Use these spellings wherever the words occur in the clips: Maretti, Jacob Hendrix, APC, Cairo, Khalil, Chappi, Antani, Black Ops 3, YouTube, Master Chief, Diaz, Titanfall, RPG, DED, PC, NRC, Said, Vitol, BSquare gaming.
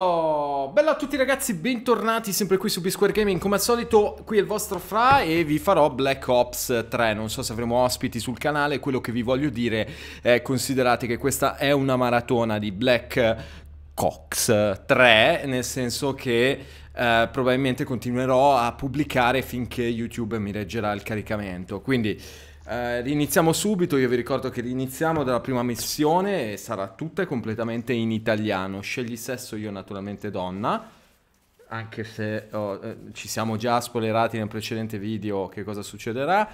Oh, bella a tutti ragazzi, bentornati sempre qui su BSquare gaming. Come al solito qui è il vostro Fra e vi farò Black Ops 3. Non so se avremo ospiti sul canale. Quello che vi voglio dire è: considerate che questa è una maratona di Black Ops 3, nel senso che probabilmente continuerò a pubblicare finché YouTube mi reggerà il caricamento. Quindi riniziamo subito. Io vi ricordo che riniziamo dalla prima missione e sarà tutta completamente in italiano. Scegli sesso, io naturalmente donna, anche se ci siamo già spoilerati nel precedente video che cosa succederà,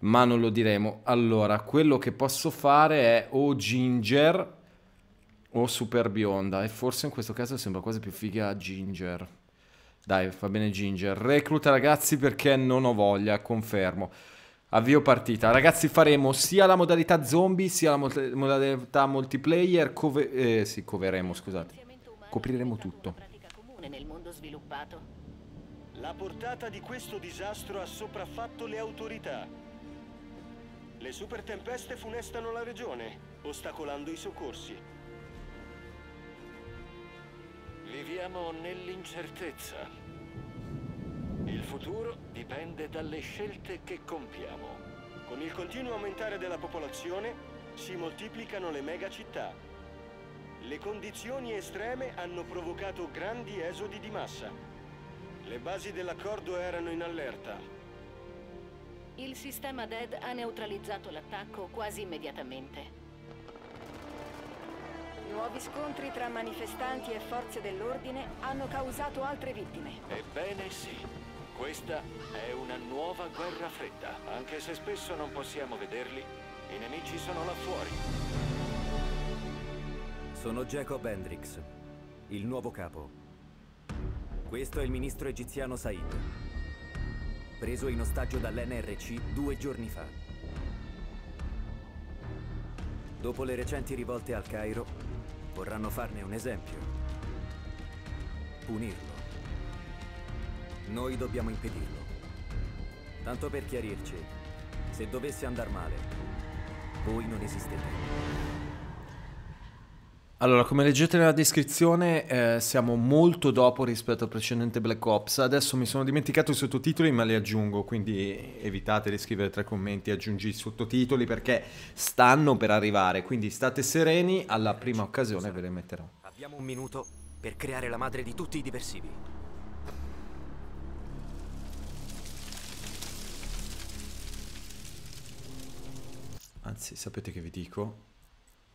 ma non lo diremo. Allora, quello che posso fare è o Ginger o super bionda, e forse in questo caso sembra quasi più figa Ginger. Dai, va bene Ginger. Recluta ragazzi, perché non ho voglia, confermo. Avvio partita. Ragazzi, faremo sia la modalità zombie sia la modalità multiplayer. Coveremo, scusate. Copriremo tutto. La portata di questo disastro ha sopraffatto le autorità. Le super tempeste funestano la regione, ostacolando i soccorsi. Viviamo nell'incertezza. Il futuro dipende dalle scelte che compiamo. Con il continuo aumentare della popolazione si moltiplicano le megacittà. Le condizioni estreme hanno provocato grandi esodi di massa. Le basi dell'accordo erano in allerta. Il sistema DED ha neutralizzato l'attacco quasi immediatamente. Nuovi scontri tra manifestanti e forze dell'ordine hanno causato altre vittime. Ebbene sì. Questa è una nuova guerra fredda. Anche se spesso non possiamo vederli, i nemici sono là fuori. Sono Jacob Hendrix, il nuovo capo. Questo è il ministro egiziano Said, preso in ostaggio dall'NRC 2 giorni fa. Dopo le recenti rivolte al Cairo, vorranno farne un esempio. Punirlo. Noi dobbiamo impedirlo. Tanto per chiarirci, se dovesse andar male, voi non esistete. Allora, come leggete nella descrizione, siamo molto dopo rispetto al precedente Black Ops. Adesso mi sono dimenticato i sottotitoli, ma li aggiungo, quindi evitate di scrivere tra i commenti aggiungi i sottotitoli, perché stanno per arrivare, quindi state sereni, alla prima occasione ve le metterò. Abbiamo un minuto per creare la madre di tutti i diversivi. Anzi, sapete che vi dico?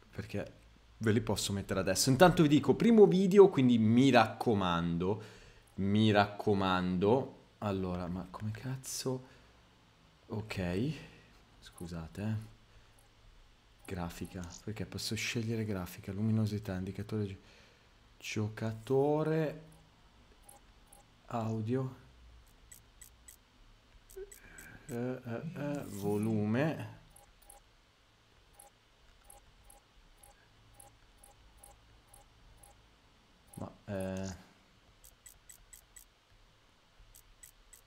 Perché ve li posso mettere adesso. Intanto vi dico, primo video, quindi mi raccomando. Mi raccomando. Allora, ma come cazzo? Ok. Scusate, Grafica. Perché posso scegliere grafica, luminosità, indicatore, giocatore, audio, volume.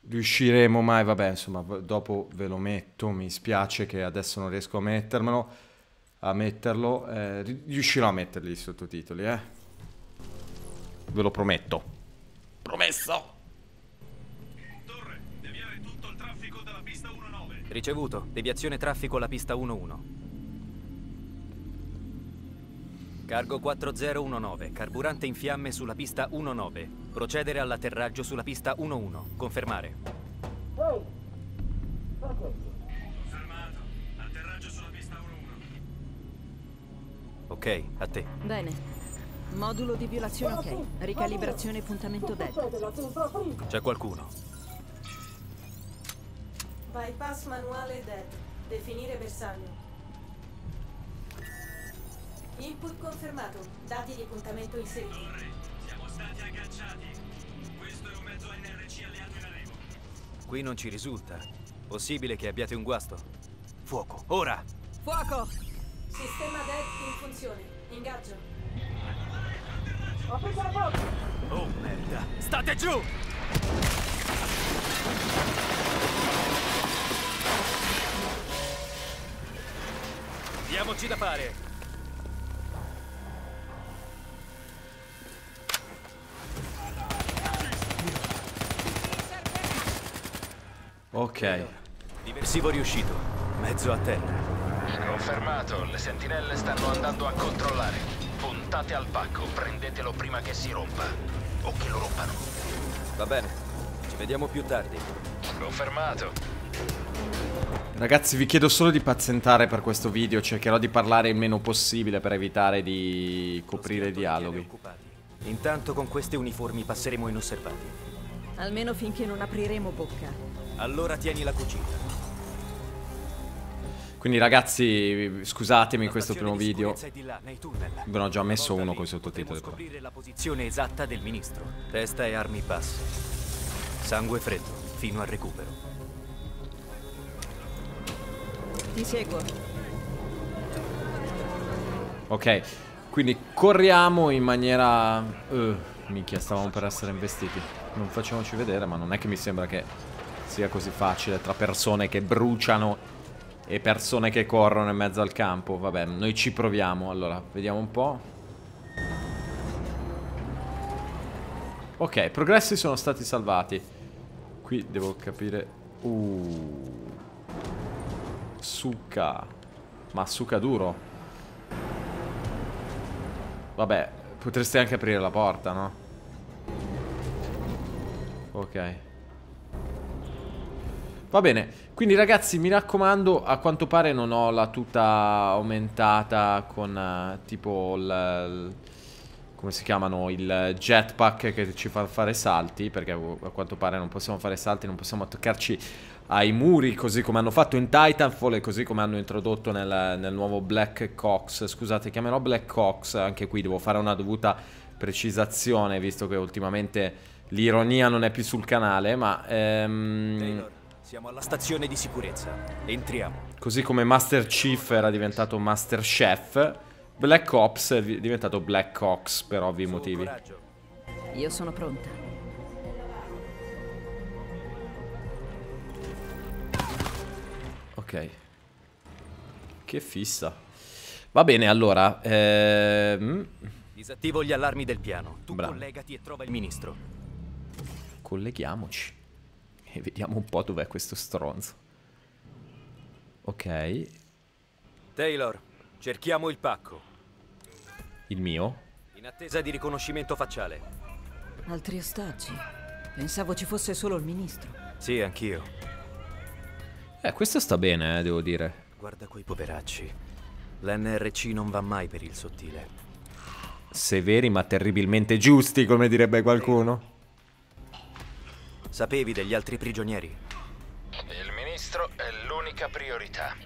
Riusciremo mai? Vabbè, insomma, dopo ve lo metto. Mi spiace che adesso non riesco a mettermelo. Riuscirò a metterli i sottotitoli, eh? Ve lo prometto. Promesso. Torre, deviare tutto il traffico dalla pista 19. Ricevuto, deviazione traffico alla pista 11. Cargo 4019, carburante in fiamme sulla pista 19. Procedere all'atterraggio sulla pista 11. Confermare. Confermato. Atterraggio sulla pista 11. Ok, a te. Bene. Modulo di violazione ok. Ricalibrazione puntamento DED. C'è qualcuno. Bypass manuale DED. Definire bersaglio. Input confermato, dati di puntamento inseriti. Torre, siamo stati agganciati. Questo è un mezzo NRC alleato in arrivo. Qui non ci risulta. Possibile che abbiate un guasto. Fuoco, ora! Fuoco! Sistema DED in funzione. Ingaggio. Ho preso la porta! Oh merda! State giù! Diamoci da fare! Ok. Diversivo riuscito. Mezzo a terra. Confermato, le sentinelle stanno andando a controllare. Puntate al pacco, prendetelo prima che si rompa. O che lo rompano. Va bene, ci vediamo più tardi. Confermato. Ragazzi, vi chiedo solo di pazientare per questo video. Cercherò di parlare il meno possibile per evitare di coprire i dialoghi. Intanto con queste uniformi passeremo inosservati. Almeno finché non apriremo bocca. Allora tieni la cucina. Quindi ragazzi, scusatemi, questo primo video ve ne ho già messo uno con i sottotitoli. Scoprire la posizione esatta del ministro. Testa e armi basse. Sangue freddo fino al recupero. Ti seguo. Ok, quindi corriamo in maniera... minchia, stavamo per essere investiti. Non facciamoci vedere, ma non è che mi sembra che sia così facile tra persone che bruciano e persone che corrono in mezzo al campo. Vabbè, noi ci proviamo. Allora, vediamo un po'. Ok, progressi sono stati salvati. Qui devo capire. Succa. Ma succa duro. Vabbè, potresti anche aprire la porta, no? Ok. Va bene, quindi ragazzi, mi raccomando, a quanto pare non ho la tuta aumentata con tipo il... come si chiamano? Il jetpack che ci fa fare salti, perché a quanto pare non possiamo fare salti, non possiamo attaccarci ai muri, così come hanno fatto in Titanfall e così come hanno introdotto nel nuovo Black Ops. Scusate, chiamerò Black Ops, anche qui devo fare una dovuta precisazione, visto che ultimamente l'ironia non è più sul canale, ma... siamo alla stazione di sicurezza. Entriamo. Così come Master Chief era diventato Master Chef, Black Ops è diventato Black Ops per ovvi motivi. Io sono pronta. Ok. Che fissa. Va bene, allora. Disattivo gli allarmi del piano. Tu collegati e trova il ministro. Colleghiamoci. E vediamo un po' dov'è questo stronzo. Ok. Taylor, cerchiamo il pacco. Il mio? In attesa di riconoscimento facciale. Altri ostaggi? Pensavo ci fosse solo il ministro. Sì, anch'io. Questo sta bene, devo dire. Guarda quei poveracci. L'NRC non va mai per il sottile. Severi ma terribilmente giusti, come direbbe qualcuno. Sapevi degli altri prigionieri? Il ministro è l'unica priorità.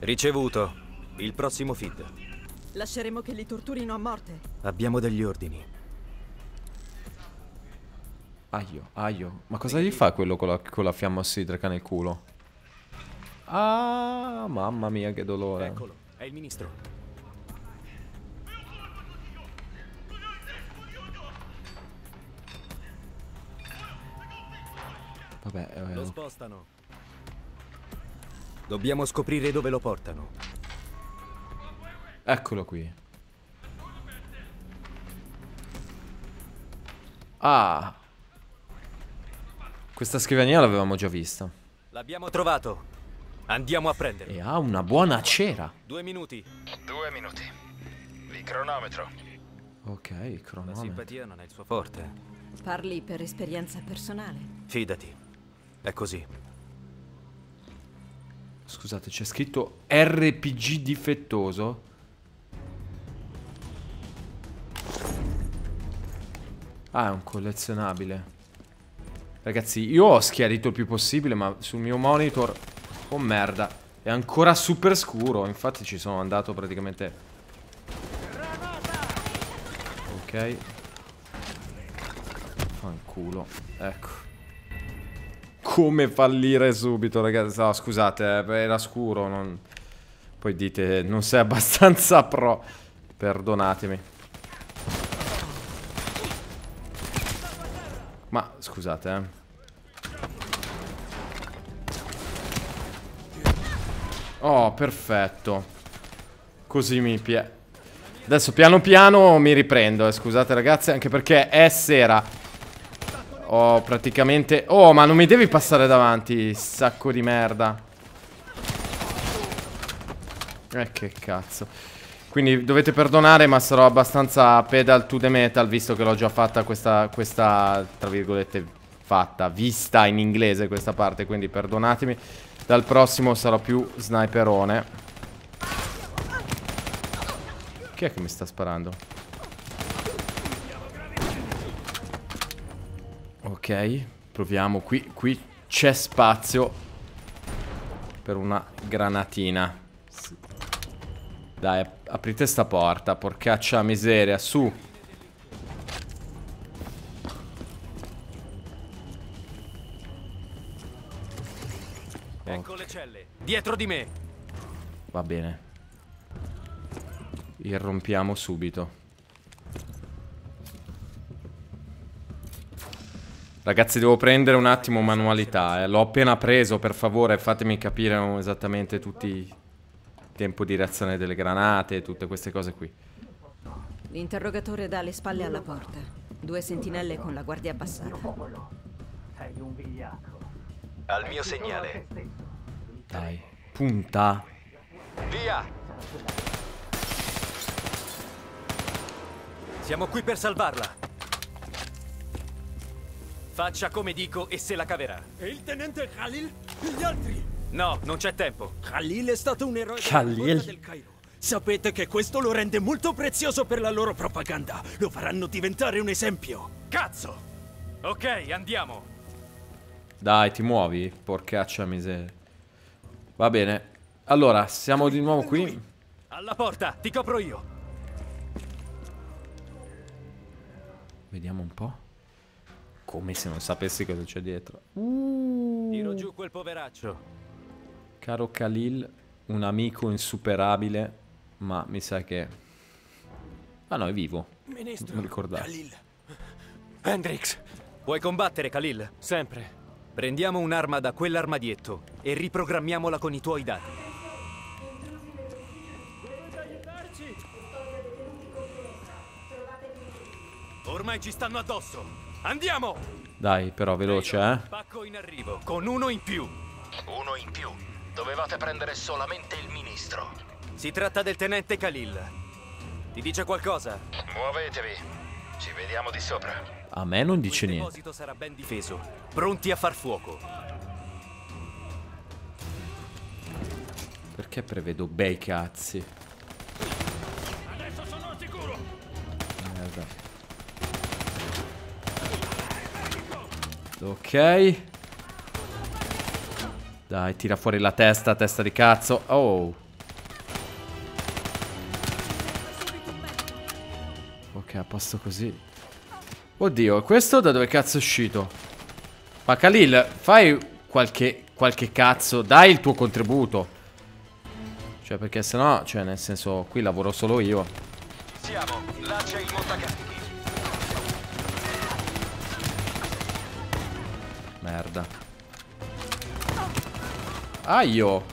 Ricevuto. Il prossimo feed. Lasceremo che li torturino a morte. Abbiamo degli ordini. Aio, aio. Ma cosa gli fa quello con la fiamma ossidrica nel culo? Ah, mamma mia, che dolore. Eccolo, è il ministro. Vabbè, lo spostano. Dobbiamo scoprire dove lo portano. Eccolo qui. Ah, questa scrivania l'avevamo già vista. L'abbiamo trovato. Andiamo a prenderlo. E ha una buona cera. 2 minuti. 2 minuti. Il cronometro. Ok, il cronometro. La simpatia non è il suo forte. Parli per esperienza personale. Fidati. È così. Scusate, c'è scritto RPG difettoso. Ah, è un collezionabile. Ragazzi, io ho schiarito il più possibile, ma sul mio monitor... oh merda, è ancora super scuro. Infatti ci sono andato praticamente... ok. Fanculo. Ecco. Come fallire subito, ragazzi. No, scusate, era scuro. Non... poi dite, non sei abbastanza pro. Perdonatemi. Ma, scusate, Oh, perfetto. Così mi piace. Adesso piano piano mi riprendo. Scusate, ragazzi, anche perché è sera. Ho praticamente... Oh, ma non mi devi passare davanti, sacco di merda. Che cazzo. Quindi dovete perdonare, ma sarò abbastanza pedal to the metal, visto che l'ho già fatta questa, tra virgolette, fatta, vista in inglese questa parte, quindi perdonatemi. Dal prossimo sarò più sniperone. Chi è che mi sta sparando? Ok, proviamo qui. Qui c'è spazio per una granatina. Dai, aprite sta porta, porcaccia miseria, su. Ecco le celle, dietro di me. Va bene. Irrompiamo subito. Ragazzi, devo prendere un attimo manualità, L'ho appena preso, per favore fatemi capire esattamente tutti il tempo di reazione delle granate, tutte queste cose qui. L'interrogatore dà le spalle alla porta. Due sentinelle con la guardia abbassata. Sei un vigliacco. Al mio segnale. Dai, punta. Via! Siamo qui per salvarla. Faccia come dico e se la caverà. E il tenente Khalil? Gli altri? No, non c'è tempo. Khalil è stato un eroe del Cairo. Sapete che questo lo rende molto prezioso per la loro propaganda. Lo faranno diventare un esempio. Cazzo! Ok, andiamo. Dai, ti muovi, porcaccia miseria. Va bene. Allora, siamo di nuovo qui. Alla porta, ti copro io. Vediamo un po'. Come se non sapessi cosa c'è dietro. Tiro giù quel poveraccio. Caro Khalil, un amico insuperabile, ma mi sa che... Ah no, è vivo. Ministro, non ricordavo. Khalil. Hendrix, vuoi combattere Khalil? Sempre. Prendiamo un'arma da quell'armadietto e riprogrammiamola con i tuoi dati. Dovete aiutarci. Ormai ci stanno addosso. Andiamo! Dai, però veloce, Pacco in arrivo, con uno in più. Uno in più. Dovevate prendere solamente il ministro. Si tratta del tenente Khalil. Ti dice qualcosa? Muovetevi. Ci vediamo di sopra. A me non dice niente. Il deposito sarà ben difeso. Pronti a far fuoco. Perché prevedo bei cazzi? Adesso sono sicuro. Merda. Ok. Dai, tira fuori la testa, testa di cazzo. Oh. Ok, a posto così. Oddio, questo da dove cazzo è uscito? Ma Khalil, fai qualche cazzo. Dai il tuo contributo. Cioè, perché sennò, cioè, nel senso, qui lavoro solo io. Siamo, là c'è il montacarichi. Merda. Aio.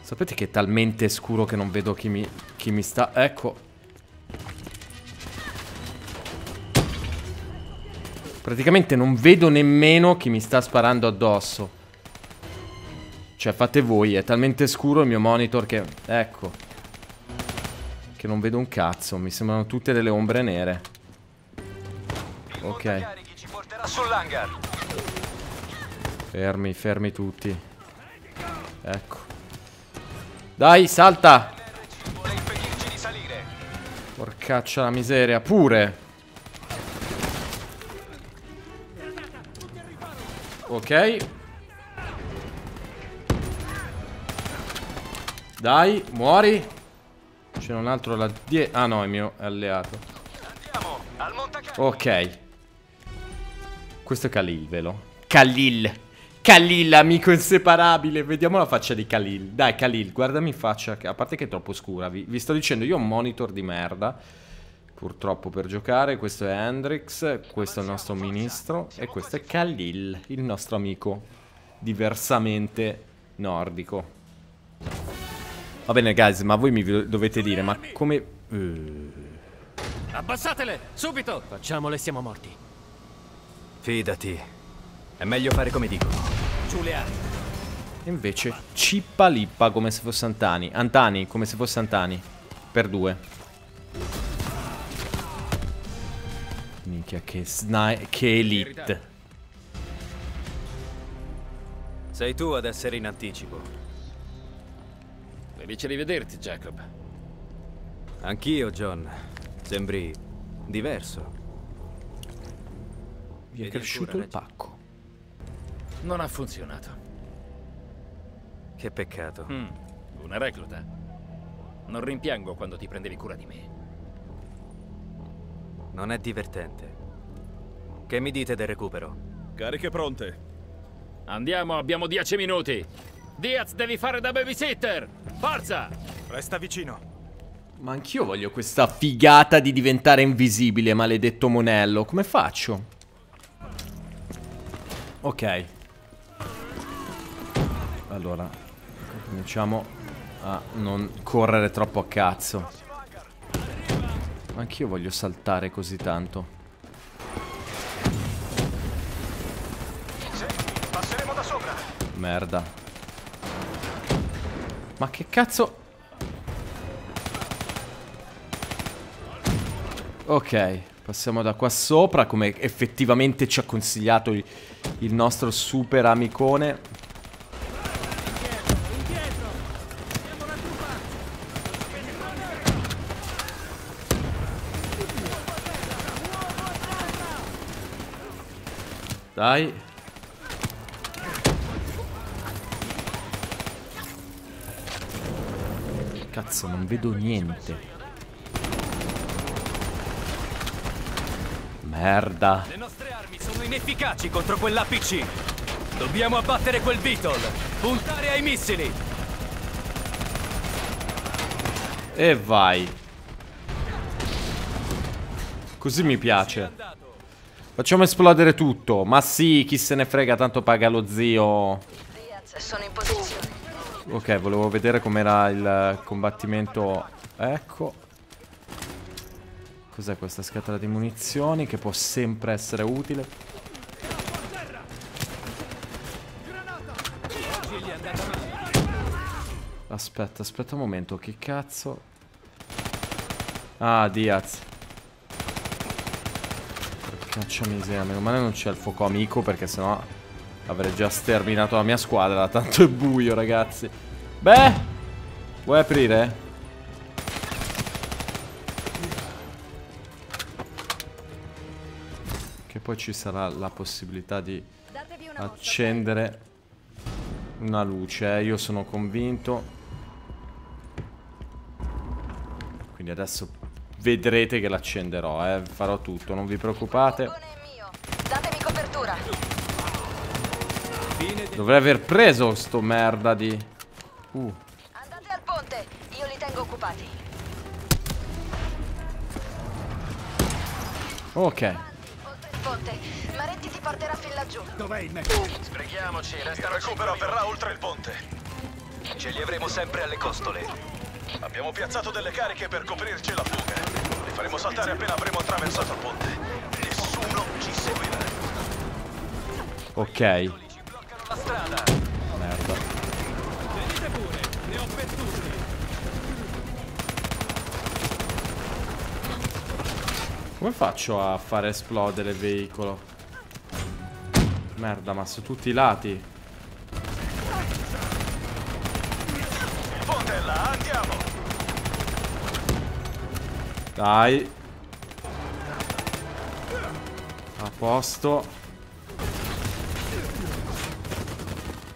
Sapete che è talmente scuro che non vedo chi mi sta. Ecco. Praticamente non vedo nemmeno chi mi sta sparando addosso. Cioè fate voi. È talmente scuro il mio monitor che... Ecco. Che non vedo un cazzo. Mi sembrano tutte delle ombre nere. Ok. Ci porterà sull'hangar. Fermi, fermi tutti. Ecco. Dai, salta. NRC vuole impedirci di salire. Porcaccia la miseria, pure. Ok. Dai, muori. C'è un altro là dietro. Ah no, è mio alleato. Andiamo al montacarichi. Ok. Questo è Khalil, vero? Khalil. Khalil, amico inseparabile. Vediamo la faccia di Khalil. Dai, Khalil, guardami in faccia. A parte che è troppo scura. Vi sto dicendo, io ho un monitor di merda. Purtroppo per giocare. Questo è Hendrix. Questo è il nostro ministro. E questo è Khalil, il nostro amico. Diversamente nordico. Va bene, guys, ma voi mi dovete dire, ma come... Abbassatele, subito! Facciamole, siamo morti. Fidati, è meglio fare come dicono. Giulia. E invece cippalippa come se fosse Antani. Antani come se fosse Antani. Per due. Minchia che elite. Sei tu ad essere in anticipo. Mi dice di vederti, Jacob. Anch'io, John. Sembri diverso. Vi è cresciuto il pacco. Non ha funzionato. Che peccato. Una recluta. Non rimpiango quando ti prendevi cura di me. Non è divertente. Che mi dite del recupero? Cariche pronte. Andiamo, abbiamo 10 minuti. Diaz, devi fare da babysitter. Forza! Resta vicino. Ma anch'io voglio questa figata di diventare invisibile, maledetto monello. Come faccio? Ok. Allora... cominciamo a non correre troppo a cazzo. Anch'io voglio saltare così tanto. Passeremo da sopra. Merda. Ma che cazzo? Ok, passiamo da qua sopra, come effettivamente ci ha consigliato il nostro super amicone. Dai. Cazzo, non vedo niente. Merda. Le nostre armi sono inefficaci contro quell'APC. Dobbiamo abbattere quel Beetle. Puntare ai missili. E vai. Così mi piace. Facciamo esplodere tutto. Ma sì, chi se ne frega, tanto paga lo zio. Sono in posizione. Ok, volevo vedere com'era il combattimento. Ecco. Cos'è questa scatola di munizioni che può sempre essere utile? Aspetta, aspetta un momento, che cazzo? Ah, Diaz. Caccia miseria, meno male non c'è il fuoco amico, perché sennò avrei già sterminato la mia squadra. Tanto è buio, ragazzi. Beh, vuoi aprire? Che poi ci sarà la possibilità di accendere una luce, io sono convinto. Quindi adesso vedrete che l'accenderò, farò tutto, non vi preoccupate. Datemi copertura. Dovrei aver preso sto merda di... Andate al ponte, io li tengo occupati. Ok. Ponte, Maretti ti porterà fin laggiù. Dov'è il mecco? Sbrighiamoci, resta. Il recupero avverrà oltre il ponte. Ce li avremo sempre alle costole. Abbiamo piazzato delle cariche per coprirci la fuga. Li faremo saltare appena avremo attraversato il ponte. Nessuno ci seguirà. Ok. Merda. Venite pure, ne ho perduti. Come faccio a far esplodere il veicolo? Merda, ma su tutti i lati. Andiamo. Dai. A posto.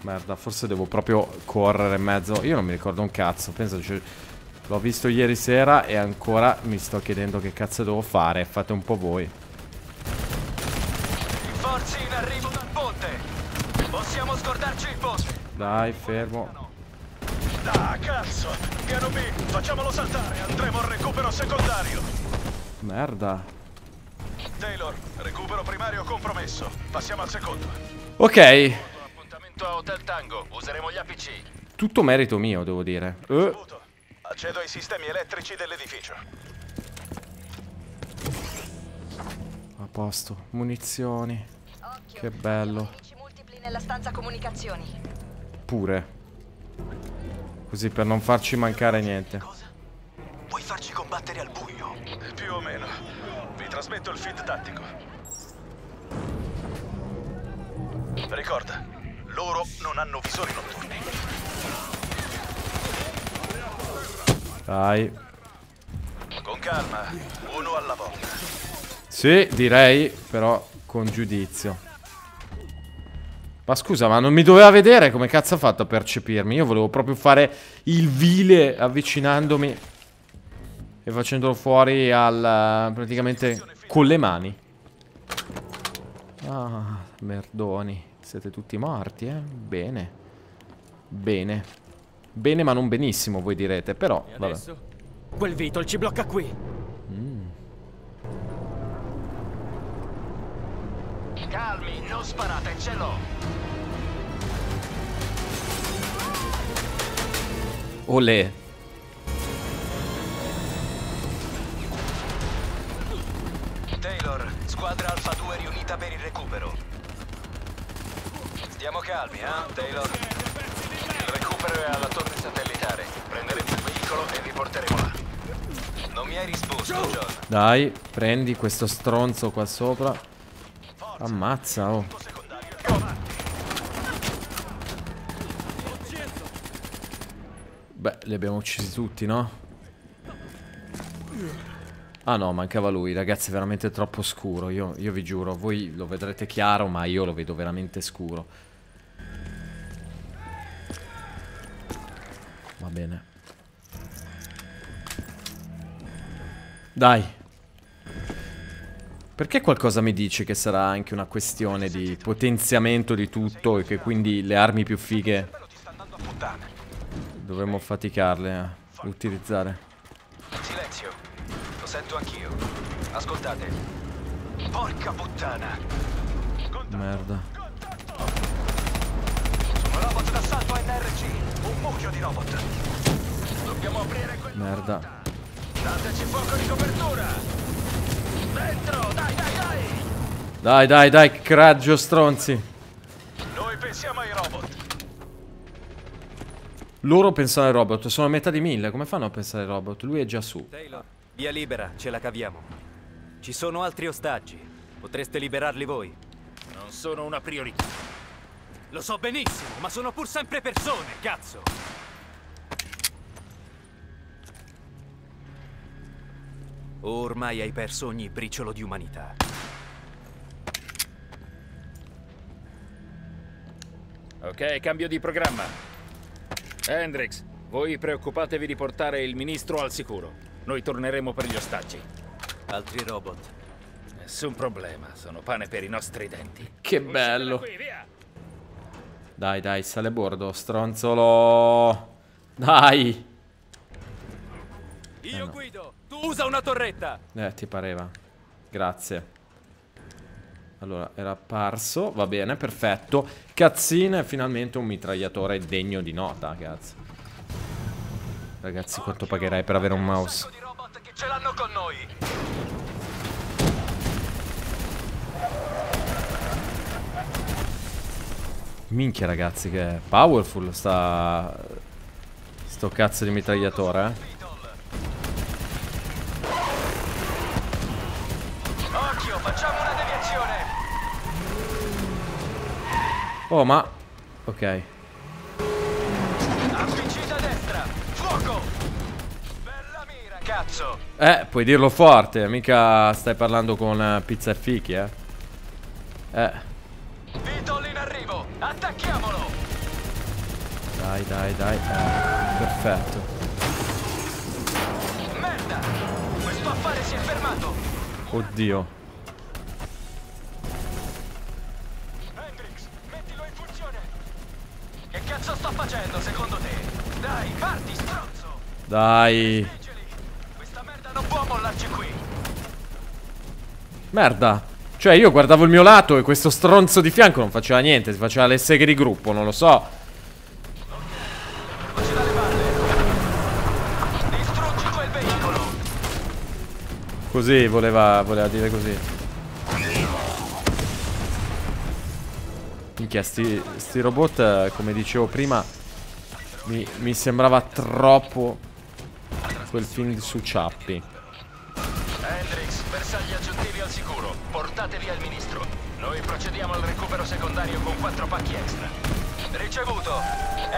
Merda, forse devo proprio correre in mezzo. Io non mi ricordo un cazzo. Penso, cioè, l'ho visto ieri sera e ancora mi sto chiedendo che cazzo devo fare. Fate un po' voi. Forzi in arrivo dal ponte. Possiamo scordarci il posto. Dai, fermo. Ah, cazzo! Piano B, facciamolo saltare, andremo al recupero secondario. Merda. Taylor, recupero primario compromesso. Passiamo al secondo. Ok. Appuntamento a Hotel Tango, useremo gli APC. Tutto merito mio, devo dire. Accedo ai sistemi elettrici dell'edificio. A posto. Munizioni. Occhio, che bello. Multipli nella stanza comunicazioni. Pure. Così per non farci mancare niente. Cosa? Puoi farci combattere al buio? Più o meno. Vi trasmetto il feed tattico. Ricorda, loro non hanno visori notturni. Dai. Con calma, uno alla volta. Sì, direi, però con giudizio. Ma scusa, ma non mi doveva vedere? Come cazzo ha fatto a percepirmi? Io volevo proprio fare il vile avvicinandomi e facendolo fuori al... praticamente con le mani. Ah, merdoni. Siete tutti morti, eh? Bene. Bene. Bene, ma non benissimo, voi direte, però... E adesso, vabbè. Quel Vitol ci blocca qui. Calmi, non sparate, ce l'ho. Olè. Taylor, squadra Alfa 2 riunita per il recupero. Stiamo calmi, Taylor? Il recupero è alla torre satellitare. Prenderemo il veicolo e li porteremo là. Non mi hai risposto, John. Dai, prendi questo stronzo qua sopra. Ammazza, oh. Beh, li abbiamo uccisi tutti, no? Ah no, mancava lui, ragazzi, è veramente troppo scuro. Io vi giuro, voi lo vedrete chiaro, ma io lo vedo veramente scuro. Va bene. Dai. Perché qualcosa mi dice che sarà anche una questione di potenziamento di tutto e che quindi le armi più fighe dovremmo faticarle a utilizzare. Silenzio, lo sento anch'io. Ascoltate. Porca puttana. Merda. Un robot d'assalto NRC, un mucchio di robot. Dobbiamo aprire quel... Merda. Dateci fuoco di copertura. Dentro, dai, dai, dai! Dai, dai, dai, craggio stronzi! Noi pensiamo ai robot. Loro pensano ai robot, sono a metà di 1000, come fanno a pensare ai robot? Lui è già su. Taylor, via libera, ce la caviamo. Ci sono altri ostaggi, potreste liberarli voi. Non sono una priorità. Lo so benissimo, ma sono pur sempre persone, cazzo! Ormai hai perso ogni briciolo di umanità. Ok, cambio di programma. Hendrix, voi preoccupatevi di portare il ministro al sicuro. Noi torneremo per gli ostaggi. Altri robot? Nessun problema, sono pane per i nostri denti. Che bello. Dai, dai, sale a bordo, stronzolo. Dai. Io guido. Usa una torretta! Ti pareva. Grazie. Allora, era apparso. Va bene, perfetto. Cazzina è finalmente un mitragliatore degno di nota, cazzo. Ragazzi, quanto pagherai per avere un mouse? Un sacco di robot che ce l'hanno con noi. Minchia, ragazzi, che è powerful sto cazzo di mitragliatore, eh. Facciamo una deviazione. Oh, ma ok. Avvicina a destra. Fuoco. Bella mira, cazzo. Puoi dirlo forte, mica stai parlando con pizza e fichi, eh. Vitol in arrivo. Attacchiamolo. Dai, dai, dai. Perfetto. Merda. Questo affare si è fermato. Oddio. Cosa sto facendo secondo te? Dai, parti, stronzo! Dai! Questa merda non può mollarci qui! Merda! Cioè io guardavo il mio lato e questo stronzo di fianco non faceva niente, si faceva le seghe di gruppo, non lo so. Non ci dà le palle! Distruggi quel veicolo! Così voleva dire così. Minchia, sti robot, come dicevo prima, mi sembrava troppo quel film su Chappi. Hendrix, bersagli aggiuntivi al sicuro. Portateli al ministro. Noi procediamo al recupero secondario con 4 pacchi extra. Ricevuto.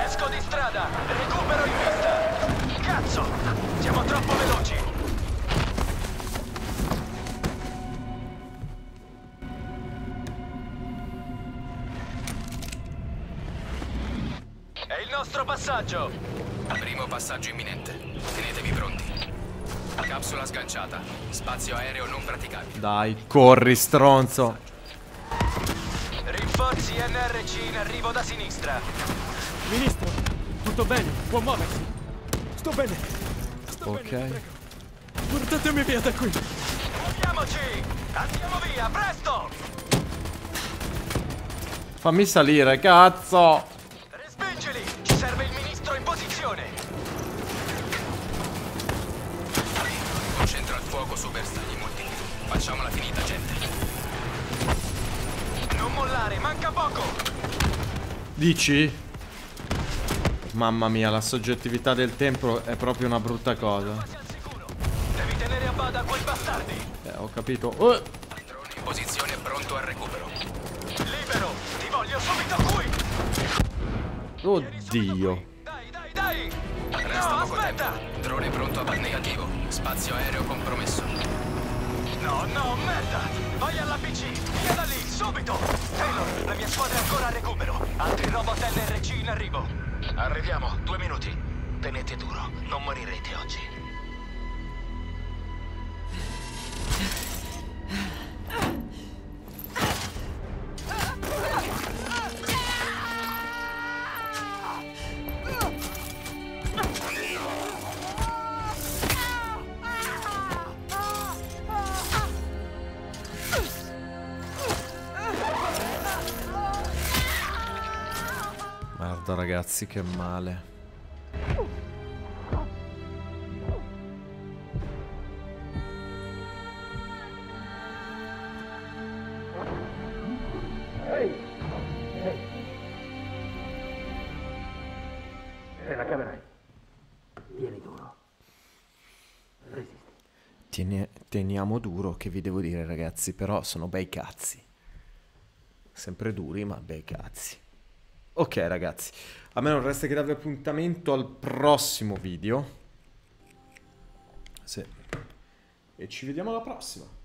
Esco di strada. Recupero in vista. Cazzo, siamo troppo veloci. È il nostro passaggio. Primo passaggio imminente. Tenetevi pronti. Capsula sganciata. Spazio aereo non praticabile. Dai, corri, stronzo. Rinforzi NRC in arrivo da sinistra. Ministro, tutto bene, può muoversi. Sto bene. Sto bene, portatemi via da qui. Muoviamoci. Andiamo via, presto. Fammi salire, cazzo. Respingili, ci serve il ministro in posizione. Fuoco su bersagli multi. Facciamola finita, gente. Non mollare, manca poco. Dici? Mamma mia, la soggettività del tempo è proprio una brutta cosa. Devi tenere a bada quei bastardi. Ho capito. Drone in posizione, pronto al recupero. Libero, ti voglio subito qui. Oddio. Dai. No, aspetta. Drone pronto a negativo. Spazio aereo compromesso. No, merda. Vai alla PC. Via da lì, subito. Taylor, la mia squadra è ancora a recupero. Altri robot NRC in arrivo. Arriviamo, 2 minuti. Tenete duro, non morirete oggi. Guarda ragazzi, che male. Te la caverai. Tieni duro. Resisti. Teniamo duro, che vi devo dire ragazzi, però sono bei cazzi. Sempre duri, ma bei cazzi. Ok ragazzi, a me non resta che darvi appuntamento al prossimo video. Sì. E ci vediamo alla prossima.